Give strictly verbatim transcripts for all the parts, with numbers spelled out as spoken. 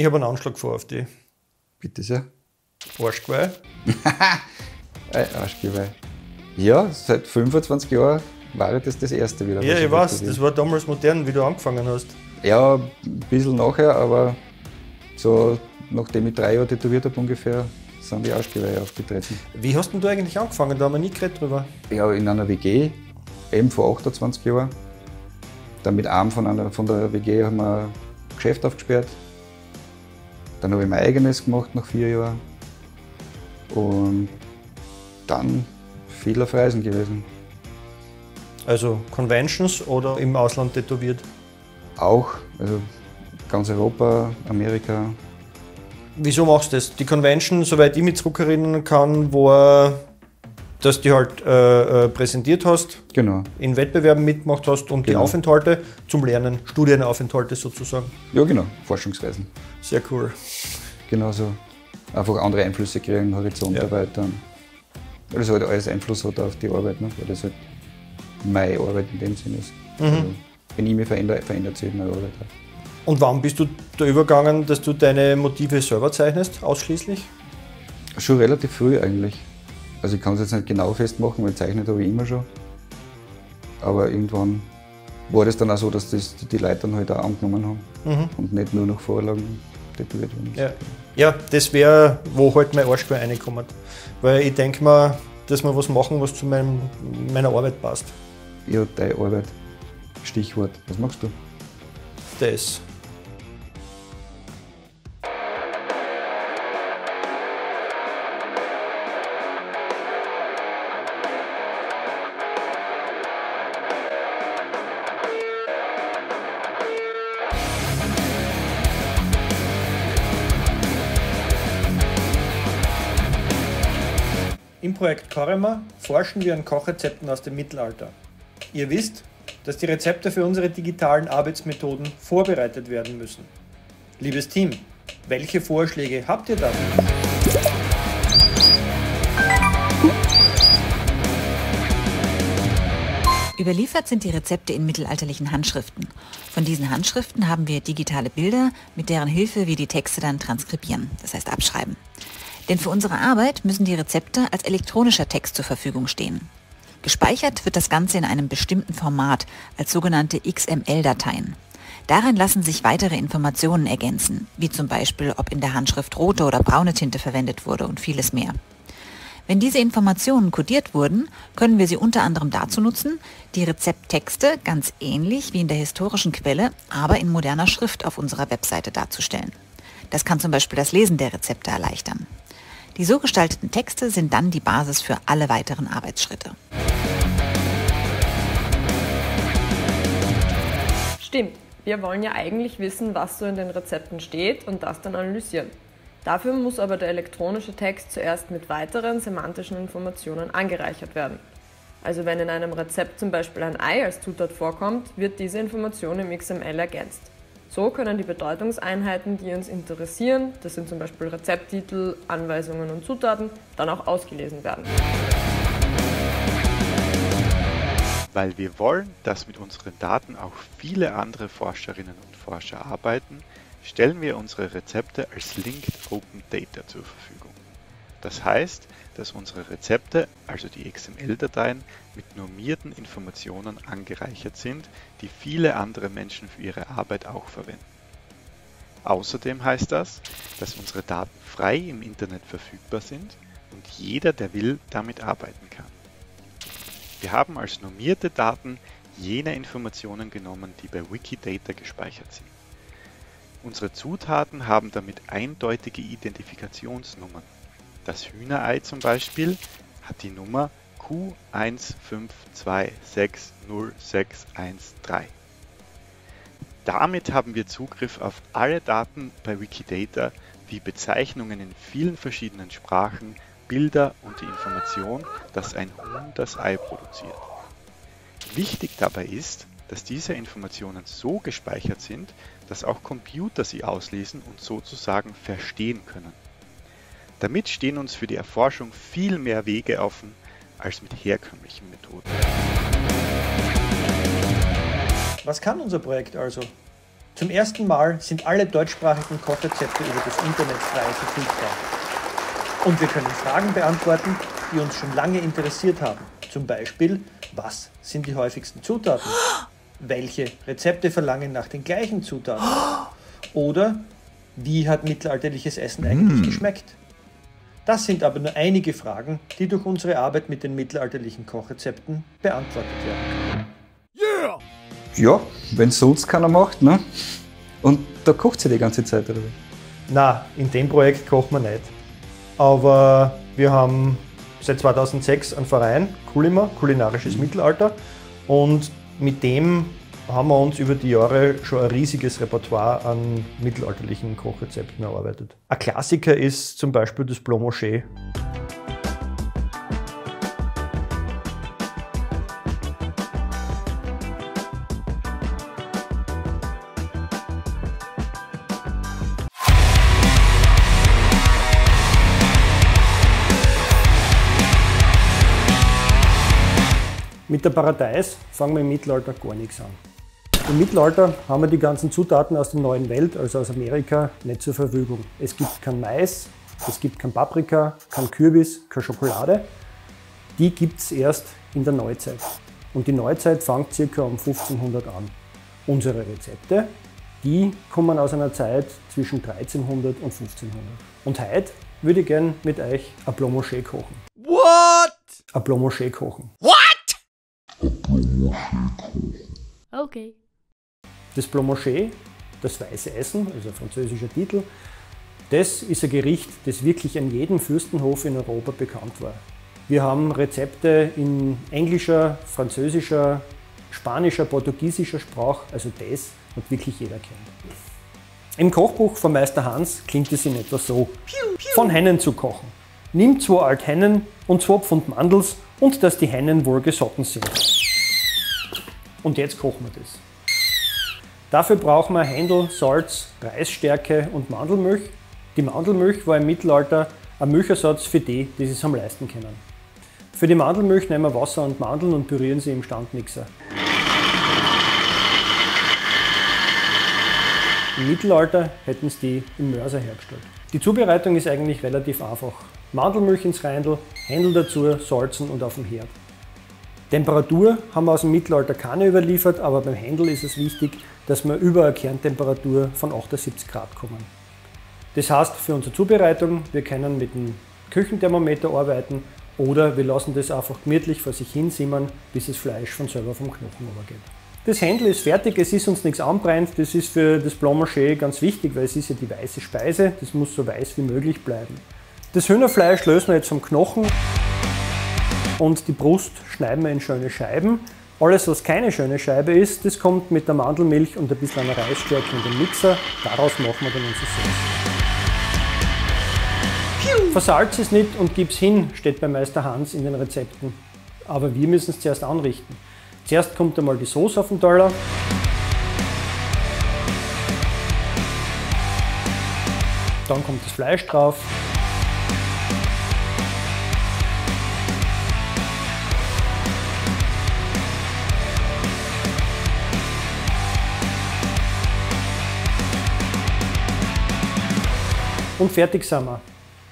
Ich habe einen Anschlag vor auf dich. Bitte sehr. Arschgeweih. Ein Arschgeweih. Ja, seit fünfundzwanzig Jahren war das das erste wieder. Ja, ich weiß, das war damals modern, wie du angefangen hast. Ja, ein bisschen nachher, aber so nachdem ich drei Jahre tätowiert habe ungefähr, sind die Arschgeweihe aufgetreten. Wie hast denn du eigentlich angefangen? Da haben wir nie geredet drüber. Ja, in einer W G, eben vor achtundzwanzig Jahren. Dann mit einem von, einer, von der W G haben wir ein Geschäft aufgesperrt. Dann habe ich mein eigenes gemacht nach vier Jahren. Und dann viel auf Reisen gewesen. Also Conventions oder im Ausland tätowiert? Auch, also ganz Europa, Amerika. Wieso machst du das? Die Convention, soweit ich mich zurückerinnern kann, war, dass du halt äh, präsentiert hast, genau, in Wettbewerben mitgemacht hast und genau, die Aufenthalte zum Lernen, Studienaufenthalte sozusagen. Ja genau, Forschungsreisen. Sehr cool. Genau so. Einfach andere Einflüsse kriegen, Horizont ja, erweitern. Weil das halt alles Einfluss hat auf die Arbeit, ne? Weil das halt meine Arbeit in dem Sinne ist. Mhm. Also, wenn ich mich verändere, verändert sich meine Arbeit auch. Und wann bist du da übergegangen, dass du deine Motive selber zeichnest, ausschließlich? Schon relativ früh eigentlich. Also ich kann es jetzt nicht genau festmachen, weil zeichnet habe ich immer schon. Aber irgendwann war das dann auch so, dass das die Leute dann halt auch angenommen haben, mhm, und nicht nur nach Vorlagen tätowiert haben. Ja, ja, das wäre, wo halt mein Arschgeweih reinkommt. Weil ich denke mal, dass wir was machen, was zu meinem, meiner Arbeit passt. Ja, deine Arbeit. Stichwort. Was machst du? Das. Im Projekt CoReMA forschen wir an Kochrezepten aus dem Mittelalter. Ihr wisst, dass die Rezepte für unsere digitalen Arbeitsmethoden vorbereitet werden müssen. Liebes Team, welche Vorschläge habt ihr dafür? Überliefert sind die Rezepte in mittelalterlichen Handschriften. Von diesen Handschriften haben wir digitale Bilder, mit deren Hilfe wir die Texte dann transkribieren, das heißt abschreiben. Denn für unsere Arbeit müssen die Rezepte als elektronischer Text zur Verfügung stehen. Gespeichert wird das Ganze in einem bestimmten Format, als sogenannte X M L-Dateien. Darin lassen sich weitere Informationen ergänzen, wie zum Beispiel, ob in der Handschrift rote oder braune Tinte verwendet wurde und vieles mehr. Wenn diese Informationen kodiert wurden, können wir sie unter anderem dazu nutzen, die Rezepttexte ganz ähnlich wie in der historischen Quelle, aber in moderner Schrift auf unserer Webseite darzustellen. Das kann zum Beispiel das Lesen der Rezepte erleichtern. Die so gestalteten Texte sind dann die Basis für alle weiteren Arbeitsschritte. Stimmt, wir wollen ja eigentlich wissen, was so in den Rezepten steht und das dann analysieren. Dafür muss aber der elektronische Text zuerst mit weiteren semantischen Informationen angereichert werden. Also wenn in einem Rezept zum Beispiel ein Ei als Zutat vorkommt, wird diese Information im X M L ergänzt. So können die Bedeutungseinheiten, die uns interessieren, das sind zum Beispiel Rezepttitel, Anweisungen und Zutaten, dann auch ausgelesen werden. Weil wir wollen, dass mit unseren Daten auch viele andere Forscherinnen und Forscher arbeiten, stellen wir unsere Rezepte als Linked Open Data zur Verfügung. Das heißt, dass unsere Rezepte, also die X M L-Dateien, mit normierten Informationen angereichert sind, die viele andere Menschen für ihre Arbeit auch verwenden. Außerdem heißt das, dass unsere Daten frei im Internet verfügbar sind und jeder, der will, damit arbeiten kann. Wir haben als normierte Daten jene Informationen genommen, die bei Wikidata gespeichert sind. Unsere Zutaten haben damit eindeutige Identifikationsnummern. Das Hühnerei zum Beispiel hat die Nummer Q eins fünf zwei sechs null sechs eins drei. Damit haben wir Zugriff auf alle Daten bei Wikidata, wie Bezeichnungen in vielen verschiedenen Sprachen, Bilder und die Information, dass ein Huhn das Ei produziert. Wichtig dabei ist, dass diese Informationen so gespeichert sind, dass auch Computer sie auslesen und sozusagen verstehen können. Damit stehen uns für die Erforschung viel mehr Wege offen, als mit herkömmlichen Methoden. Was kann unser Projekt also? Zum ersten Mal sind alle deutschsprachigen Kochrezepte über das Internet frei verfügbar. Und wir können Fragen beantworten, die uns schon lange interessiert haben. Zum Beispiel, was sind die häufigsten Zutaten? Welche Rezepte verlangen nach den gleichen Zutaten? Oder wie hat mittelalterliches Essen eigentlich mm. geschmeckt? Das sind aber nur einige Fragen, die durch unsere Arbeit mit den mittelalterlichen Kochrezepten beantwortet werden. Yeah! Ja, wenn es sonst keiner macht, ne? Und da kocht sie die ganze Zeit, oder? Na, in dem Projekt kocht man nicht. Aber wir haben seit zweitausendsechs einen Verein, Kulimer, kulinarisches mhm. Mittelalter, und mit dem haben wir uns über die Jahre schon ein riesiges Repertoire an mittelalterlichen Kochrezepten erarbeitet. Ein Klassiker ist zum Beispiel das Blanc Manger. Mit der Paradeis fangen wir im Mittelalter gar nichts an. Im Mittelalter haben wir die ganzen Zutaten aus der neuen Welt, also aus Amerika, nicht zur Verfügung. Es gibt kein Mais, es gibt kein Paprika, kein Kürbis, keine Schokolade. Die gibt es erst in der Neuzeit. Und die Neuzeit fängt ca. um fünfzehnhundert an. Unsere Rezepte, die kommen aus einer Zeit zwischen dreizehnhundert und fünfzehnhundert. Und heute würde ich gerne mit euch ein Blanc Manger kochen. What? Ein Blanc Manger kochen. What? Okay. Das Blanc Manger, das weiße Essen, also ein französischer Titel, das ist ein Gericht, das wirklich an jedem Fürstenhof in Europa bekannt war. Wir haben Rezepte in englischer, französischer, spanischer, portugiesischer Sprache, also das hat wirklich jeder kennt. Im Kochbuch von Meister Hans klingt es in etwa so: Von Hennen zu kochen. Nimm zwei alte Hennen und zwei Pfund Mandels und dass die Hennen wohl gesotten sind. Und jetzt kochen wir das. Dafür brauchen wir Händel, Salz, Reisstärke und Mandelmilch. Die Mandelmilch war im Mittelalter ein Milchersatz für die, die es am leisten können. Für die Mandelmilch nehmen wir Wasser und Mandeln und pürieren sie im Standmixer. Im Mittelalter hätten sie die im Mörser hergestellt. Die Zubereitung ist eigentlich relativ einfach. Mandelmilch ins Reindl, Händel dazu, salzen und auf dem Herd. Temperatur haben wir aus dem Mittelalter keine überliefert, aber beim Händel ist es wichtig, dass wir über eine Kerntemperatur von achtundsiebzig Grad kommen. Das heißt für unsere Zubereitung, wir können mit dem Küchenthermometer arbeiten oder wir lassen das einfach gemütlich vor sich hin simmern, bis das Fleisch von selber vom Knochen übergeht. Das Händel ist fertig, es ist uns nichts anbrennt, das ist für das Blanc Manger ganz wichtig, weil es ist ja die weiße Speise, das muss so weiß wie möglich bleiben. Das Hühnerfleisch lösen wir jetzt vom Knochen. Und die Brust schneiden wir in schöne Scheiben. Alles, was keine schöne Scheibe ist, das kommt mit der Mandelmilch und ein bisschen einer Reisstärke in den Mixer. Daraus machen wir dann unser Sauce. Versalz es nicht und gib's hin, steht bei Meister Hans in den Rezepten. Aber wir müssen es zuerst anrichten. Zuerst kommt einmal die Sauce auf den Teller. Dann kommt das Fleisch drauf. Und fertig sind wir.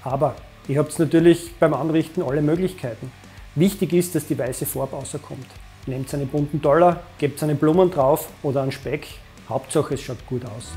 Aber ihr habt natürlich beim Anrichten alle Möglichkeiten. Wichtig ist, dass die weiße Farbe rauskommt. Nehmt einen bunten Teller, gebt eine Blumen drauf oder einen Speck. Hauptsache es schaut gut aus.